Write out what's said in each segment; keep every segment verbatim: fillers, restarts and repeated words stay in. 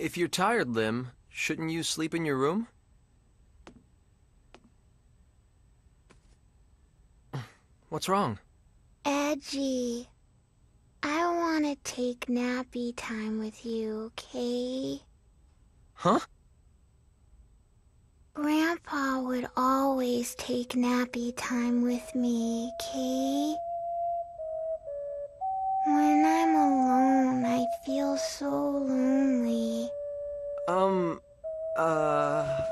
If you're tired, Lym, shouldn't you sleep in your room? What's wrong? Edgy, I want to take nappy time with you, okay? Huh? Grandpa would always take nappy time with me, okay? When I'm alone, I feel so lonely. Um, uh...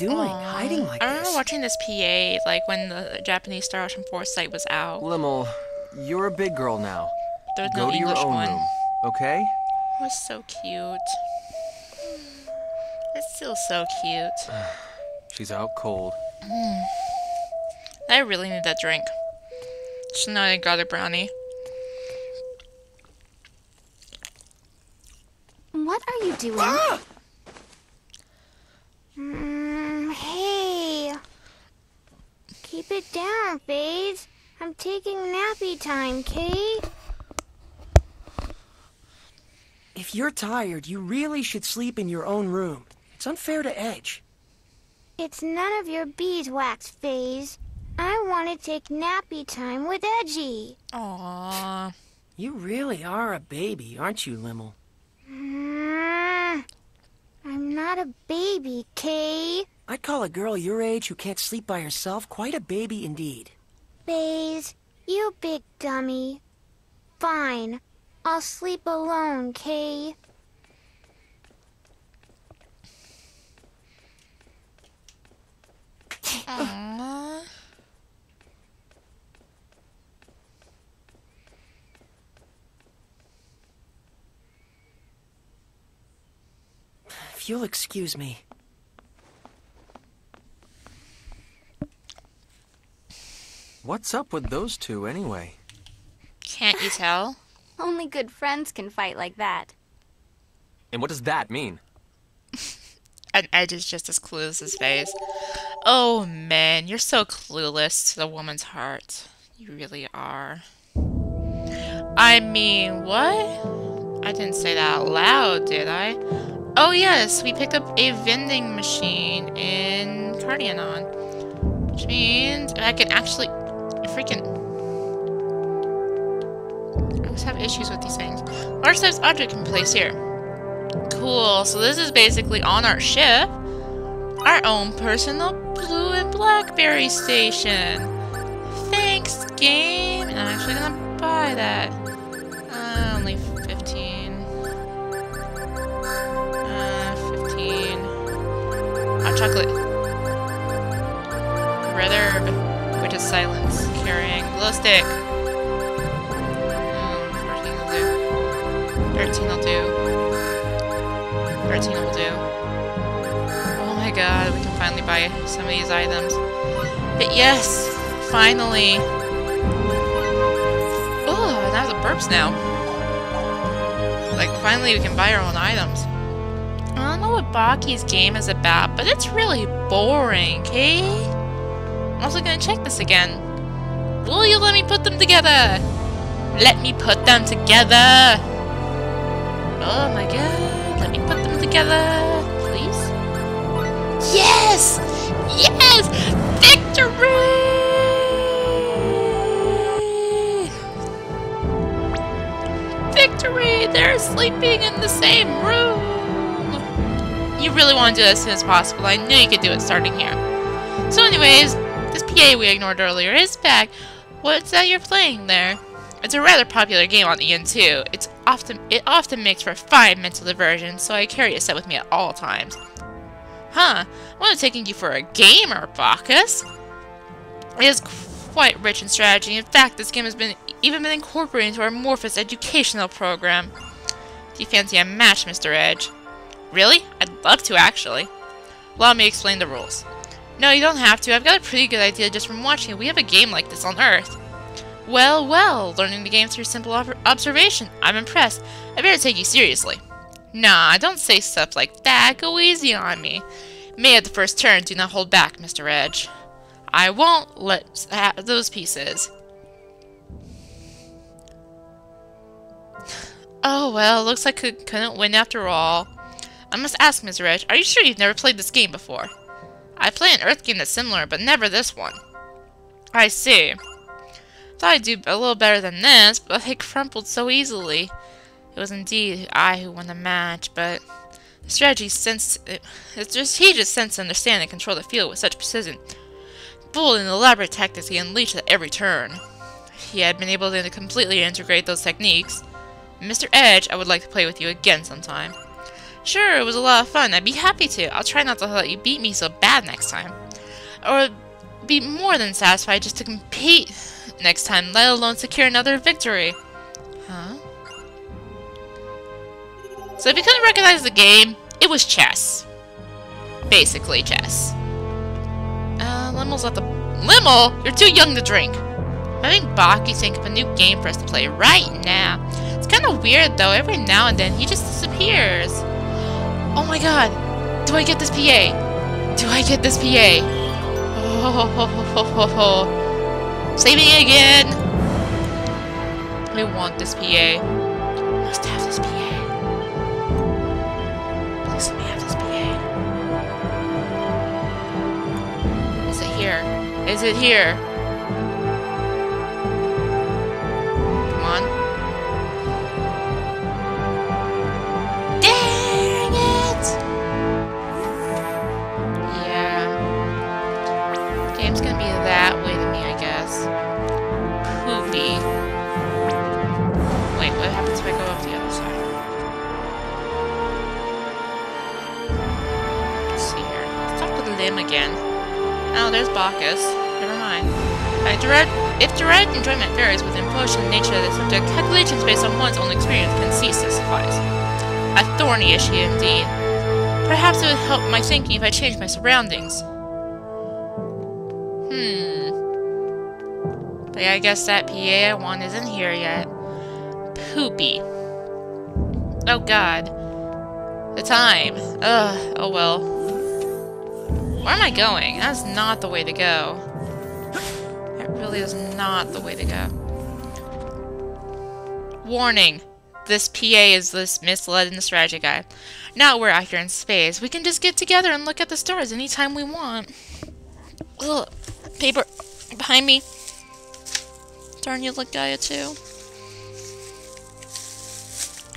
doing Aww. hiding like I remember this. watching this P A like when the Japanese Star Ocean Foresight was out. Lymle, you're a big girl now. There's Go no to English your own one. room, okay? It was so cute. It's still so cute. She's out cold. Mm. I really need that drink. So now I got a brownie. What are you doing? Ah! Sit down, Faize. I'm taking nappy time, Kay? If you're tired, you really should sleep in your own room. It's unfair to Edge. It's none of your beeswax, Faize. I want to take nappy time with Edgy. Aww. You really are a baby, aren't you, Lymle? Mm, I'm not a baby, Kay. I'd call a girl your age who can't sleep by herself quite a baby indeed. Faize, you big dummy. Fine. I'll sleep alone, Kay? Aww. If you'll excuse me. What's up with those two, anyway? Can't you tell? Only good friends can fight like that. And what does that mean? And Edge is just as clueless as Faize. Oh, man, you're so clueless to the woman's heart. You really are. I mean, what? I didn't say that out loud, did I? Oh, yes, we picked up a vending machine in Cardianon. Which means I can actually... Freaking. I always have issues with these things. Large size object can place here. Cool, so this is basically on our ship. Our own personal blue and blackberry station. Thanks, game. And I'm actually gonna buy that. Uh, only fifteen. Uh, fifteen. Hot chocolate. Red herb, which is silence. Carrying glow stick. Hmm, thirteen will do. thirteen will do. thirteen will do. Oh my god, we can finally buy some of these items. But yes, finally. Oh, and that's a burps now. Like, finally we can buy our own items. I don't know what Baki's game is about, but it's really boring, okay? I'm also gonna check this again. Will you let me put them together? Let me put them together! Oh my god, let me put them together, please? Yes! Yes! Victory! Victory! They're sleeping in the same room! You really want to do it as soon as possible. I knew you could do it starting here. So anyways, this P A we ignored earlier is back. What's that you're playing there? It's a rather popular game on E N two. It's often it often makes for fine mental diversion, so I carry a set with me at all times. Huh? I wasn't taking you for a gamer, Bacchus. It is quite rich in strategy. In fact, this game has been even been incorporated into our Morpheus educational program. Do you fancy a match, Mister Edge? Really? I'd love to, actually. Allow me to explain the rules. No, you don't have to. I've got a pretty good idea just from watching it. We have a game like this on Earth. Well, well, learning the game through simple observation. I'm impressed. I better take you seriously. Nah, don't say stuff like that. Go easy on me. May at the first turn, do not hold back, Mister Edge. I won't let those pieces. Oh, well, looks like I couldn't win after all. I must ask, Mister Edge, are you sure you've never played this game before? I play an Earth game that's similar, but never this one. I see. Thought I'd do a little better than this, but it crumpled so easily. It was indeed I who won the match, but the strategy sensed it, it's just he just sensed, understand, and control the field with such precision, bold and elaborate tactics he unleashed at every turn. He had been able to completely integrate those techniques. Mister Edge, I would like to play with you again sometime. Sure, it was a lot of fun. I'd be happy to. I'll try not to let you beat me so bad next time. Or be more than satisfied just to compete next time, let alone secure another victory. Huh? So if you couldn't recognize the game, it was chess. Basically chess. Uh, Lymle's at the... Lymle! You're too young to drink! I think Bacchus think of a new game for us to play right now. It's kind of weird though. Every now and then he just disappears. Oh my god! Do I get this P A? Do I get this P A? Oh, ho, ho, ho, ho, ho. Save me again! I want this P A. I must have this P A. Please let me have this P A. Is it here? Is it here? Come on. That way to me, I guess. Poopy. Wait, what happens if I go off the other side? Let's see here. Let's talk to Lym again. Oh, there's Bacchus. Never mind. I direct, if direct enjoyment varies with emotion and nature of the subject, calculations based on one's own experience can cease to suffice. A thorny issue indeed. Perhaps it would help my thinking if I changed my surroundings. Hmm. But I guess that P A I want isn't here yet. Poopy. Oh god. The time. Ugh. Oh well. Where am I going? That's not the way to go. That really is not the way to go. Warning. This P A is this misled in the strategy guide. Now we're out here in space. We can just get together and look at the stars anytime we want. Ugh. Paper behind me. Darn you, look Gaia too.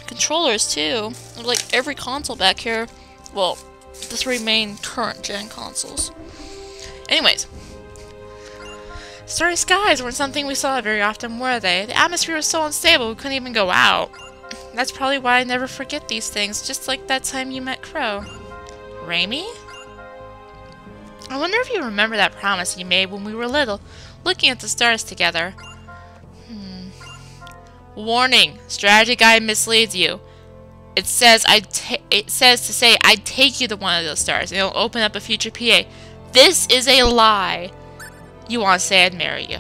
Controllers too. Like every console back here. Well, the three main current gen consoles. Anyways. Starry skies weren't something we saw very often, were they? The atmosphere was so unstable we couldn't even go out. That's probably why I never forget these things, just like that time you met Crow. Reimi? I wonder if you remember that promise you made when we were little, looking at the stars together. Hmm. Warning! Strategy guide misleads you. It says I. It says to say I'd take you to one of those stars, and it'll open up a future P A. This is a lie. You want to say I'd marry you?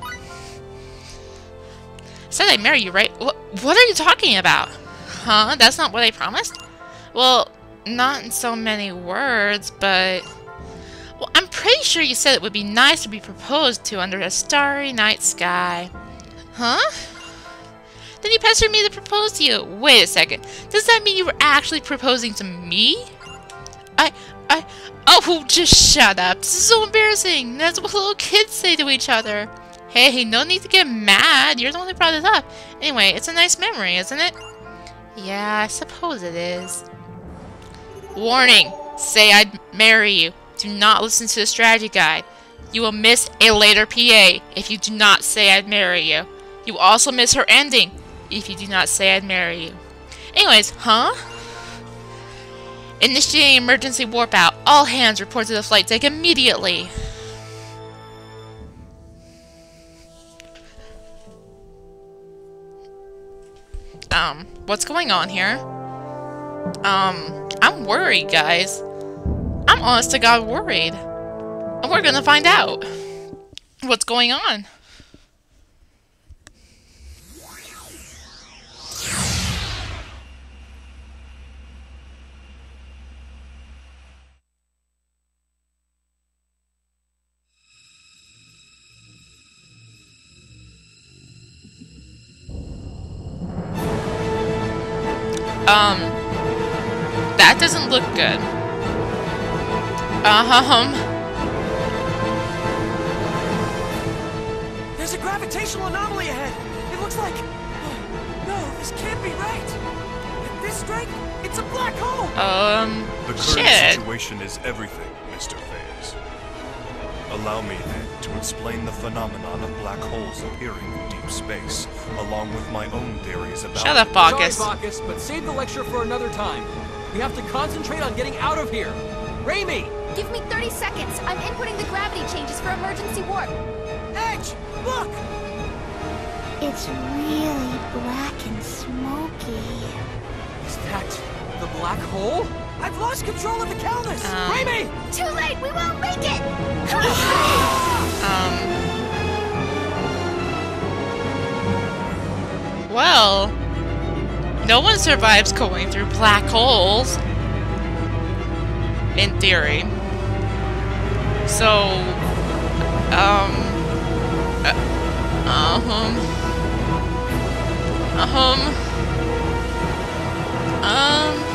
Said I'd marry you, right? What? What are you talking about? Huh? That's not what I promised. Well, not in so many words, but. Well, I'm pretty sure you said it would be nice to be proposed to under a starry night sky. Huh? Then you pestered me to propose to you. Wait a second. Does that mean you were actually proposing to me? I... I... Oh, just shut up. This is so embarrassing. That's what little kids say to each other. Hey, no need to get mad. You're the one who brought it up. Anyway, it's a nice memory, isn't it? Yeah, I suppose it is. Warning. Say I'd marry you. Do not listen to the strategy guide. You will miss a later P A if you do not say I'd marry you. You will also miss her ending if you do not say I'd marry you. Anyways, huh? Initiating emergency warp out. All hands report to the flight deck immediately. Um, what's going on here? Um, I'm worried, guys. I'm honest to God worried. We're gonna find out what's going on. Um, that doesn't look good. Um. There's a gravitational anomaly ahead. It looks like... Oh, no, this can't be right. At this rate, it's a black hole. Um, The current shit. situation is everything, Mister Faize. Allow me, then, to explain the phenomenon of black holes appearing in deep space, along with my own theories about... Shut up, Bacchus. Sorry, Bacchus, but save the lecture for another time. We have to concentrate on getting out of here. Reimi! Give me thirty seconds. I'm inputting the gravity changes for emergency warp. Edge, look! It's really black and smoky. Is that the black hole? I've lost control of the Calvus! Um, Reimi! Too late! We won't make it! um... Well... No one survives going through black holes. In theory. So... Um... Uh-huh. Uh-huh. Um...